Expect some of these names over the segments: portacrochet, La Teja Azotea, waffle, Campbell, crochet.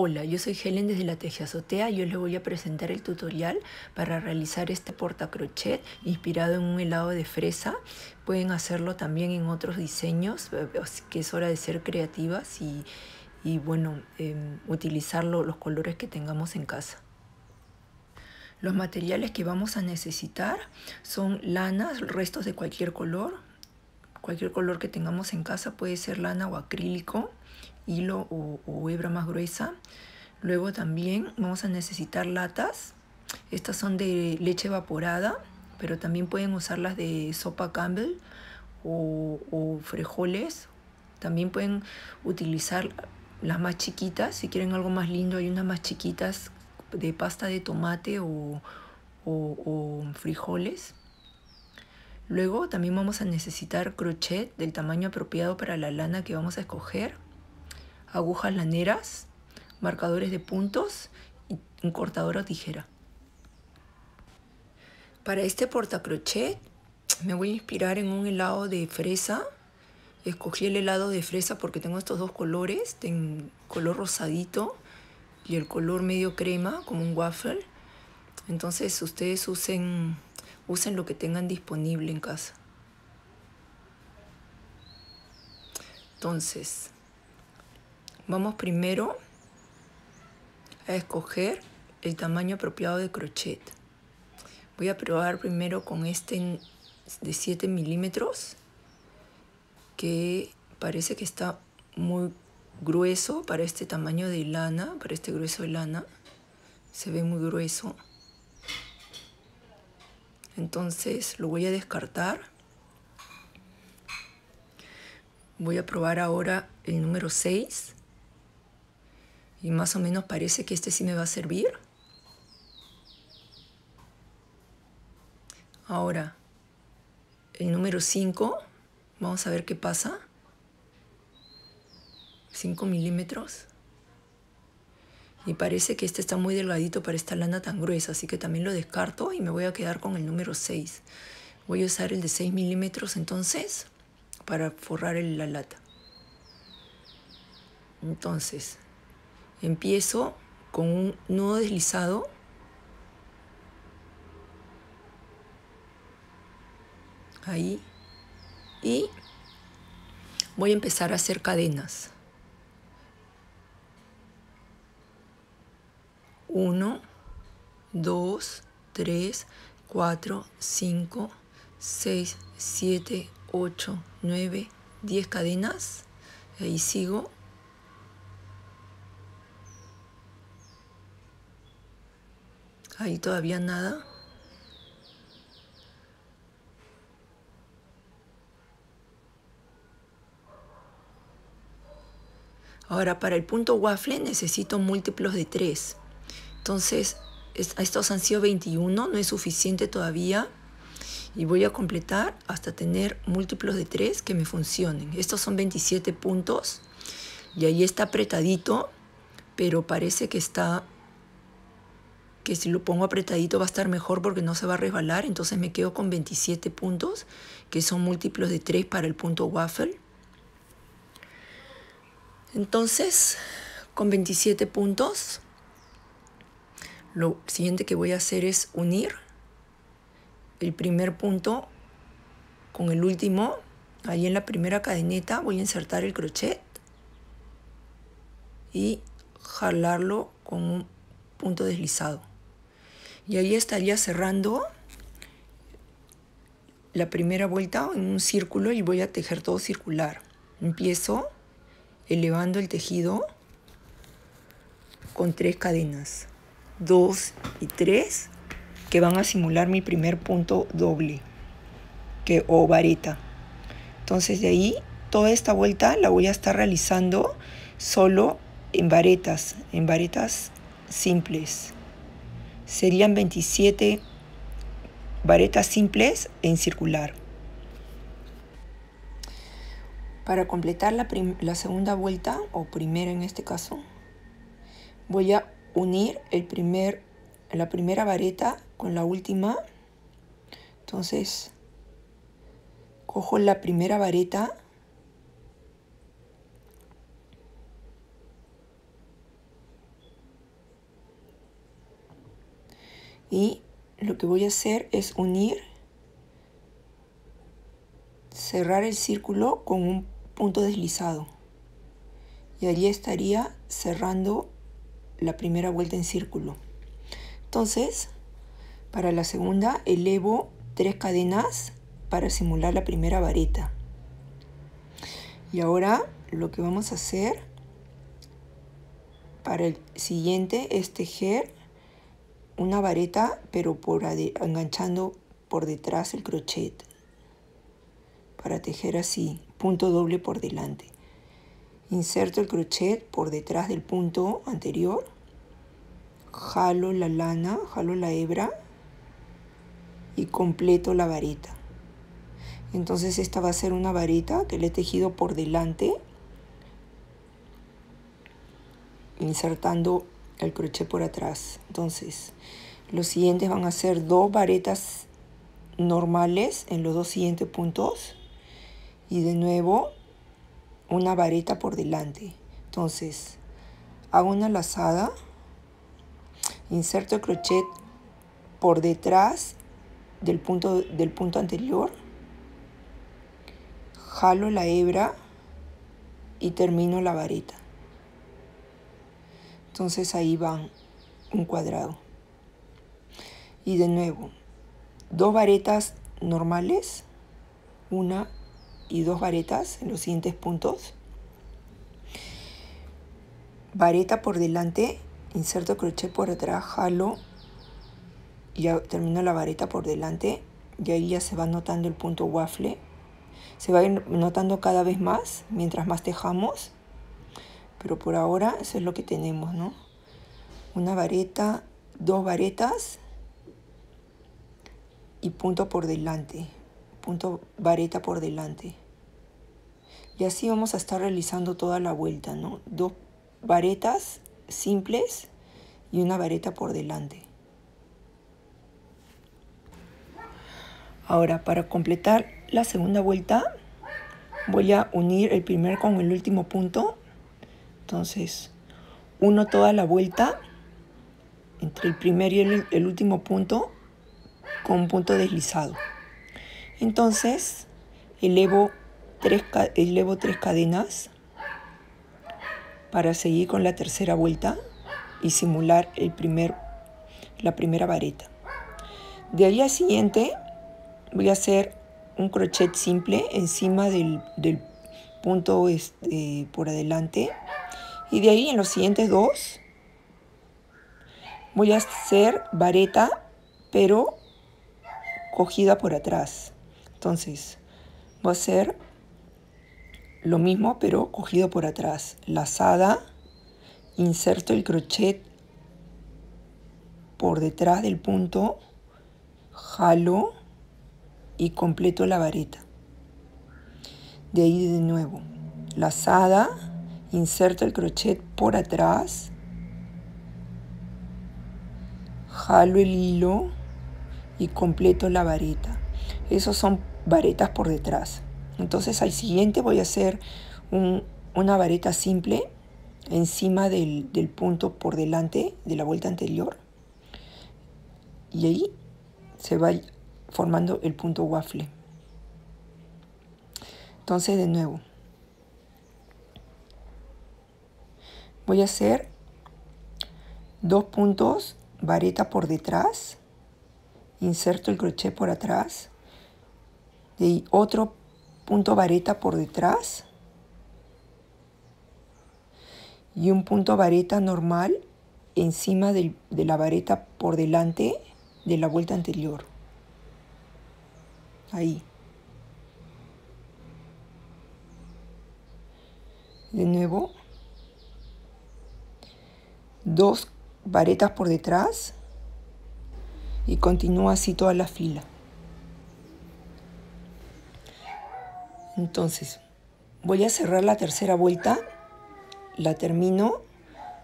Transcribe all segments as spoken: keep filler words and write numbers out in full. Hola, yo soy Helen desde La Teja Azotea. Yo les voy a presentar el tutorial para realizar este portacrochet inspirado en un helado de fresa. Pueden hacerlo también en otros diseños, así que es hora de ser creativas y, y bueno, eh, utilizar los colores que tengamos en casa. Los materiales que vamos a necesitar son lanas, restos de cualquier color. Cualquier color que tengamos en casa, puede ser lana o acrílico, hilo o, o hebra más gruesa. Luego también vamos a necesitar latas. Estas son de leche evaporada, pero también pueden usarlas de sopa Campbell o, o frijoles. También pueden utilizar las más chiquitas. Si quieren algo más lindo, hay unas más chiquitas de pasta de tomate o, o, o frijoles. Luego también vamos a necesitar crochet del tamaño apropiado para la lana que vamos a escoger, agujas laneras, marcadores de puntos y un cortador o tijera. Para este portacrochet me voy a inspirar en un helado de fresa. Escogí el helado de fresa porque tengo estos dos colores, tengo color rosadito y el color medio crema como un waffle. Entonces ustedes usen, usen lo que tengan disponible en casa. Entonces vamos primero a escoger el tamaño apropiado de crochet. Voy a probar primero con este de siete milímetros, que parece que está muy grueso para este tamaño de lana, para este grueso de lana. Se ve muy grueso. Entonces lo voy a descartar. Voy a probar ahora el número seis. Y más o menos parece que este sí me va a servir. Ahora, el número cinco. Vamos a ver qué pasa. cinco milímetros. Y parece que este está muy delgadito para esta lana tan gruesa. Así que también lo descarto y me voy a quedar con el número seis. Voy a usar el de seis milímetros entonces para forrar la lata. Entonces empiezo con un nudo deslizado, ahí, y voy a empezar a hacer cadenas. uno, dos, tres, cuatro, cinco, seis, siete, ocho, nueve, diez cadenas, ahí sigo. Ahí todavía nada. Ahora, para el punto waffle necesito múltiplos de tres. Entonces, estos han sido veintiuno, no es suficiente todavía. Y voy a completar hasta tener múltiplos de tres que me funcionen. Estos son veintisiete puntos. Y ahí está apretadito, pero parece que está... que si lo pongo apretadito va a estar mejor porque no se va a resbalar. Entonces me quedo con veintisiete puntos, que son múltiplos de tres para el punto waffle. Entonces, con veintisiete puntos, lo siguiente que voy a hacer es unir el primer punto con el último. Ahí en la primera cadeneta voy a insertar el crochet y jalarlo con un punto deslizado. Y ahí estaría cerrando la primera vuelta en un círculo y voy a tejer todo circular. Empiezo elevando el tejido con tres cadenas, dos y tres, que van a simular mi primer punto doble que, o vareta. Entonces de ahí toda esta vuelta la voy a estar realizando solo en varetas, en varetas simples. Serían veintisiete varetas simples en circular. Para completar la, la segunda vuelta, o primera en este caso, voy a unir el primer, la primera vareta con la última. Entonces, cojo la primera vareta, y lo que voy a hacer es unir, cerrar el círculo con un punto deslizado, y allí estaría cerrando la primera vuelta en círculo. Entonces, para la segunda elevo tres cadenas para simular la primera vareta. Y ahora lo que vamos a hacer para el siguiente es tejer una vareta, pero por enganchando por detrás el crochet, para tejer así, punto doble por delante. Inserto el crochet por detrás del punto anterior, jalo la lana, jalo la hebra y completo la vareta. Entonces esta va a ser una vareta que le he tejido por delante, insertando el crochet por atrás. Entonces los siguientes van a ser dos varetas normales en los dos siguientes puntos y de nuevo una vareta por delante. Entonces hago una lazada, inserto el crochet por detrás del punto, del punto anterior, jalo la hebra y termino la vareta. Entonces ahí van un cuadrado. Y de nuevo, dos varetas normales, una y dos varetas en los siguientes puntos, vareta por delante, inserto crochet por atrás, jalo, ya termino la vareta por delante, y ahí ya se va notando el punto waffle, se va a ir notando cada vez más mientras más tejamos, pero por ahora eso es lo que tenemos, ¿no? Una vareta, dos varetas y punto por delante, punto vareta por delante, y así vamos a estar realizando toda la vuelta, ¿no? Dos varetas simples y una vareta por delante. Ahora, para completar la segunda vuelta, voy a unir el primer con el último punto. Entonces uno toda la vuelta entre el primer y el, el último punto con un punto deslizado. Entonces elevo tres, elevo tres cadenas para seguir con la tercera vuelta y simular el primer, la primera vareta. De ahí al siguiente voy a hacer un crochet simple encima del, del punto este, por adelante, y de ahí en los siguientes dos voy a hacer vareta pero cogida por atrás. Entonces voy a hacer lo mismo pero cogido por atrás, lazada, inserto el crochet por detrás del punto, jalo y completo la vareta. De ahí de nuevo, lazada, inserto el crochet por atrás, jalo el hilo y completo la vareta. Esos son varetas por detrás. Entonces al siguiente voy a hacer un, una vareta simple encima del, del punto por delante de la vuelta anterior, y ahí se va formando el punto waffle. Entonces de nuevo voy a hacer dos puntos, vareta por detrás, inserto el crochet por atrás, y otro punto vareta por detrás y un punto vareta normal encima del, de la vareta por delante de la vuelta anterior. Ahí. De nuevo, dos varetas por detrás y continúa así toda la fila. Entonces voy a cerrar la tercera vuelta, la termino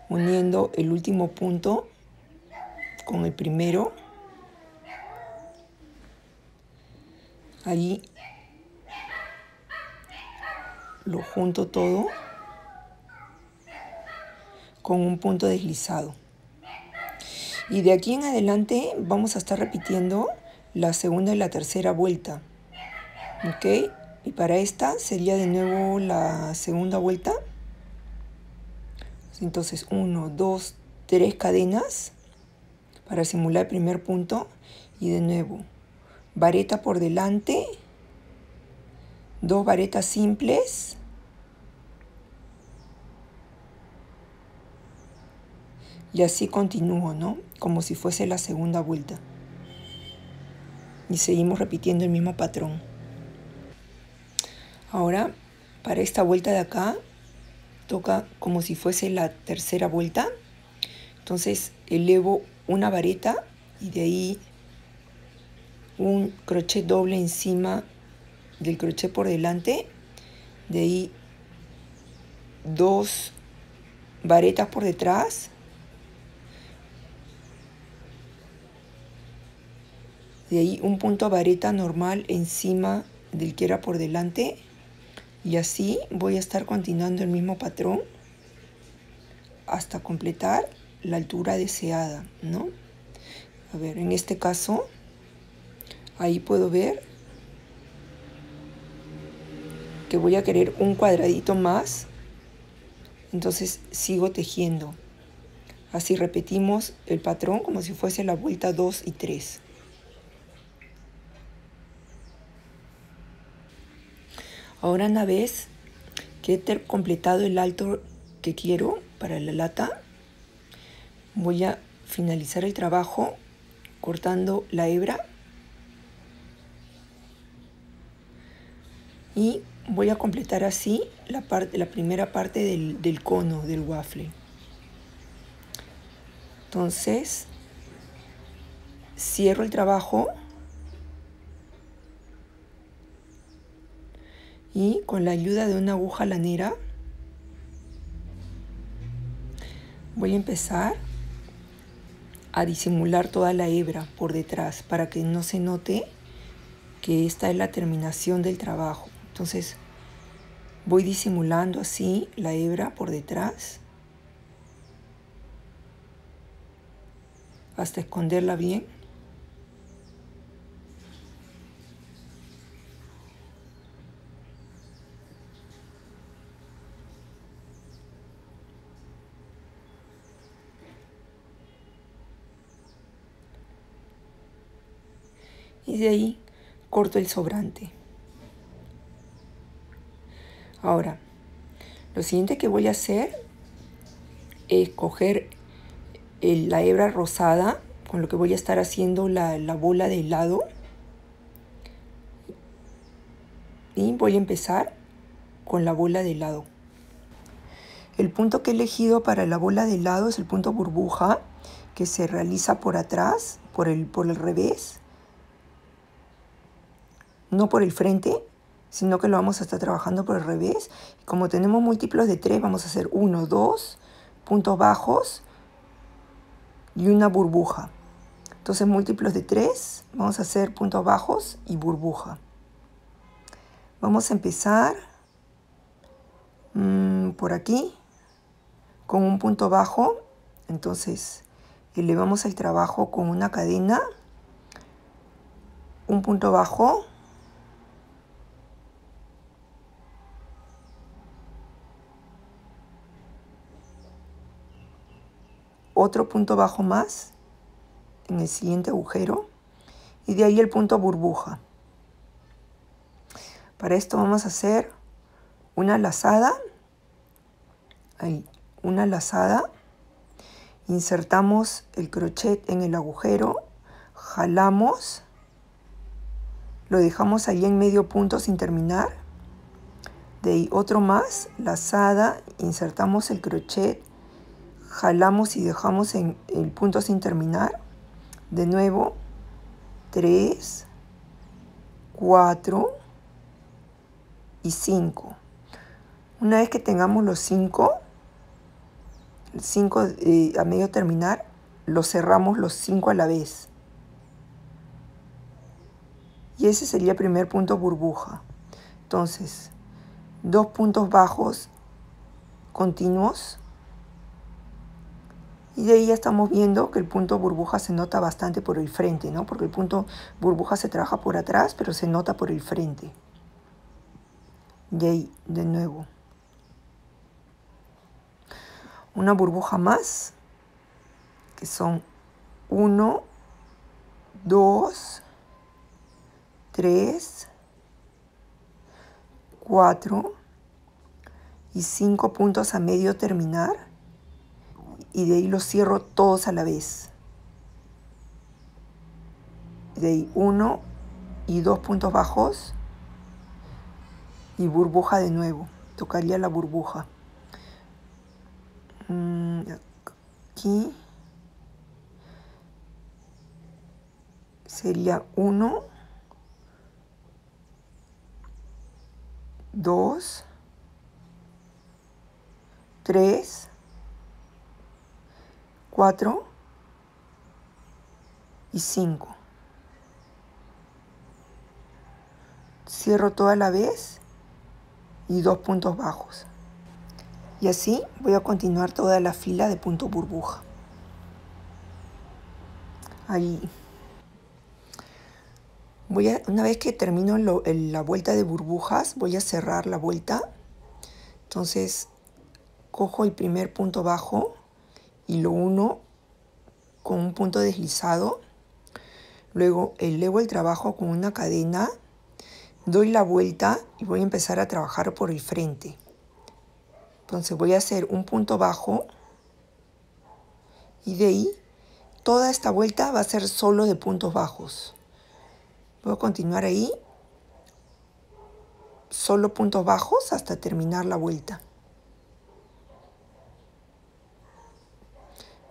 uniendo el último punto con el primero. Allí lo junto todo con un punto deslizado. Y de aquí en adelante vamos a estar repitiendo la segunda y la tercera vuelta. ¿Ok? Y para esta sería de nuevo la segunda vuelta. Entonces, uno, dos, tres cadenas para simular el primer punto. Y de nuevo, vareta por delante, dos varetas simples, y así continúo, ¿no? Como si fuese la segunda vuelta. Y seguimos repitiendo el mismo patrón. Ahora, para esta vuelta de acá, toca como si fuese la tercera vuelta. Entonces, elevo una vareta y de ahí un crochet doble encima del crochet por delante. De ahí dos varetas por detrás. De ahí un punto vareta normal encima del que era por delante. Y así voy a estar continuando el mismo patrón hasta completar la altura deseada, ¿no? A ver, en este caso, ahí puedo ver que voy a querer un cuadradito más. Entonces sigo tejiendo. Así repetimos el patrón como si fuese la vuelta dos y tres. Ahora, una vez que he completado el alto que quiero para la lata, voy a finalizar el trabajo cortando la hebra y voy a completar así la, parte, la primera parte del, del cono, del waffle. Entonces, cierro el trabajo y con la ayuda de una aguja lanera voy a empezar a disimular toda la hebra por detrás para que no se note que esta es la terminación del trabajo. Entonces voy disimulando así la hebra por detrás hasta esconderla bien. Y de ahí corto el sobrante. Ahora, lo siguiente que voy a hacer es coger el, la hebra rosada, con lo que voy a estar haciendo la, la bola de helado. Y voy a empezar con la bola de helado. El punto que he elegido para la bola de helado es el punto burbuja, que se realiza por atrás, por el, por el revés. No por el frente, sino que lo vamos a estar trabajando por el revés. Como tenemos múltiplos de tres, vamos a hacer uno, dos, puntos bajos y una burbuja. Entonces, múltiplos de tres, vamos a hacer puntos bajos y burbuja. Vamos a empezar mmm, por aquí con un punto bajo. Entonces, elevamos el trabajo con una cadena, un punto bajo, otro punto bajo más en el siguiente agujero y de ahí el punto burbuja. Para esto vamos a hacer una lazada, ahí, una lazada, insertamos el crochet en el agujero, jalamos, lo dejamos ahí en medio punto sin terminar, de ahí otro más, lazada, insertamos el crochet, jalamos y dejamos en el punto sin terminar. De nuevo, tres, cuatro y cinco. Una vez que tengamos los cinco, cinco eh, a medio terminar, los cerramos los cinco a la vez. Y ese sería el primer punto burbuja. Entonces, dos puntos bajos continuos. Y de ahí ya estamos viendo que el punto burbuja se nota bastante por el frente, ¿no? Porque el punto burbuja se trabaja por atrás, pero se nota por el frente. Y ahí, de nuevo. Una burbuja más, que son uno, dos, tres, cuatro y cinco puntos a medio terminar. Y de ahí los cierro todos a la vez. De ahí uno y dos puntos bajos. Y burbuja de nuevo. Tocaría la burbuja. Aquí. Sería uno, dos, tres, cuatro y cinco. Cierro toda la vez y dos puntos bajos. Y así voy a continuar toda la fila de punto burbuja. Ahí. Voy a, una vez que termino lo, el, la vuelta de burbujas, voy a cerrar la vuelta. Entonces, cojo el primer punto bajo y lo uno con un punto deslizado. Luego elevo el trabajo con una cadena, doy la vuelta y voy a empezar a trabajar por el frente. Entonces voy a hacer un punto bajo y de ahí toda esta vuelta va a ser solo de puntos bajos. Voy a continuar ahí, solo puntos bajos hasta terminar la vuelta.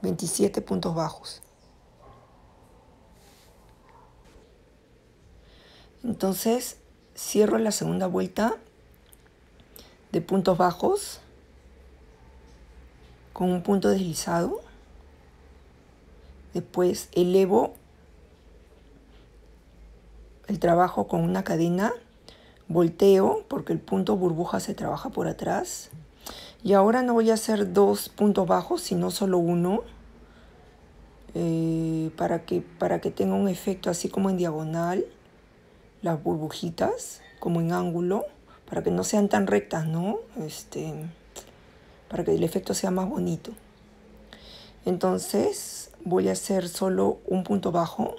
veintisiete puntos bajos. Entonces cierro la segunda vuelta de puntos bajos con un punto deslizado. Después elevo el trabajo con una cadena, volteo porque el punto burbuja se trabaja por atrás. Y ahora no voy a hacer dos puntos bajos, sino solo uno, eh, para, que, para que tenga un efecto así como en diagonal, las burbujitas, como en ángulo, para que no sean tan rectas, ¿no? Este, para que el efecto sea más bonito. Entonces voy a hacer solo un punto bajo.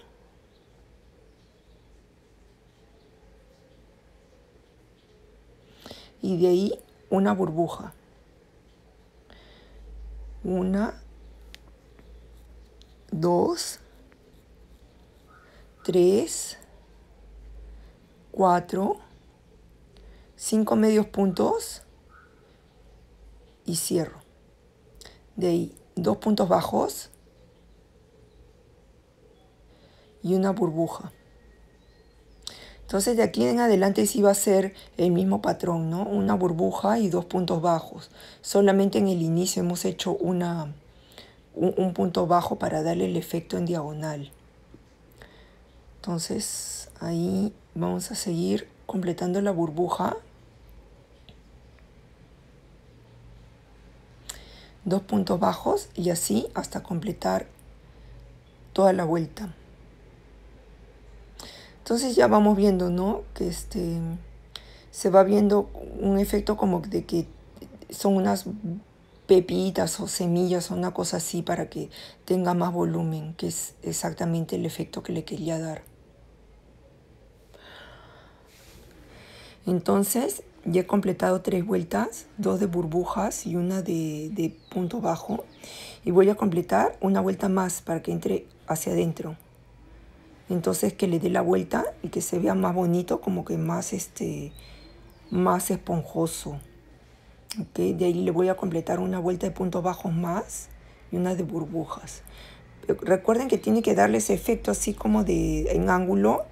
Y de ahí una burbuja. Una, dos, tres, cuatro, cinco medios puntos y cierro. De ahí dos puntos bajos y una burbuja. Entonces de aquí en adelante sí va a ser el mismo patrón, ¿no? Una burbuja y dos puntos bajos. Solamente en el inicio hemos hecho una, un, un punto bajo para darle el efecto en diagonal. Entonces ahí vamos a seguir completando la burbuja. Dos puntos bajos y así hasta completar toda la vuelta. Entonces ya vamos viendo, ¿no? Que este, se va viendo un efecto como de que son unas pepitas o semillas o una cosa así para que tenga más volumen, que es exactamente el efecto que le quería dar. Entonces ya he completado tres vueltas, dos de burbujas y una de, de punto bajo. Y voy a completar una vuelta más para que entre hacia adentro. Entonces que le dé la vuelta y que se vea más bonito, como que más, este, más esponjoso. ¿Okay? De ahí le voy a completar una vuelta de puntos bajos más y una de burbujas. Recuerden que tiene que darle ese efecto así como de, en ángulo,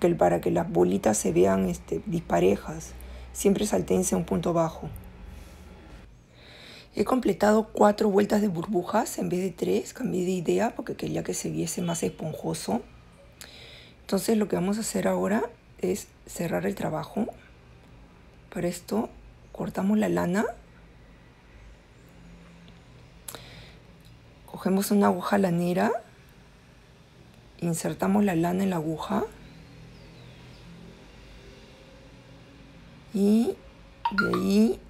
que para que las bolitas se vean este, disparejas. Siempre saltéense un punto bajo. He completado cuatro vueltas de burbujas en vez de tres. Cambié de idea porque quería que se viese más esponjoso. Entonces lo que vamos a hacer ahora es cerrar el trabajo. Para esto cortamos la lana. Cogemos una aguja lanera, insertamos la lana en la aguja y de ahí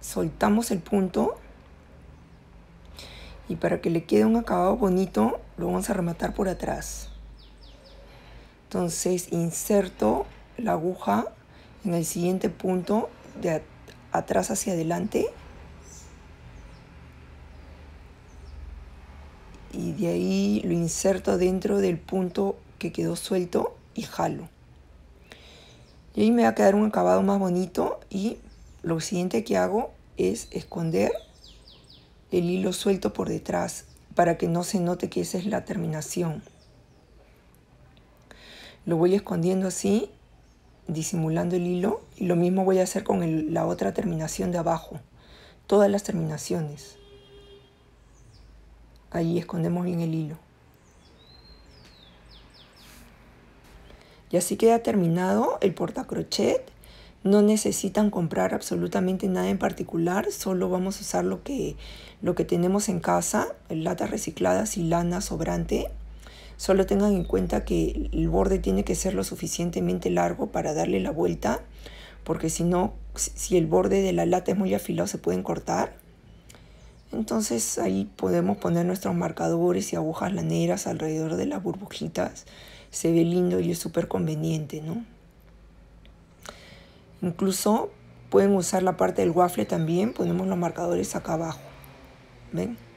soltamos el punto, y para que le quede un acabado bonito lo vamos a rematar por atrás. Entonces inserto la aguja en el siguiente punto de at- atrás hacia adelante, y de ahí lo inserto dentro del punto que quedó suelto y jalo, y ahí me va a quedar un acabado más bonito. Y lo siguiente que hago es esconder el hilo suelto por detrás para que no se note que esa es la terminación. Lo voy escondiendo así, disimulando el hilo, y lo mismo voy a hacer con el, la otra terminación de abajo. Todas las terminaciones ahí escondemos bien el hilo, y así queda terminado el portacrochet. No necesitan comprar absolutamente nada en particular, solo vamos a usar lo que, lo que tenemos en casa, latas recicladas y lana sobrante. Solo tengan en cuenta que el borde tiene que ser lo suficientemente largo para darle la vuelta, porque si no, si el borde de la lata es muy afilado, se pueden cortar. Entonces ahí podemos poner nuestros marcadores y agujas laneras alrededor de las burbujitas. Se ve lindo y es súper conveniente, ¿no? Incluso pueden usar la parte del waffle también, ponemos los marcadores acá abajo, ¿ven?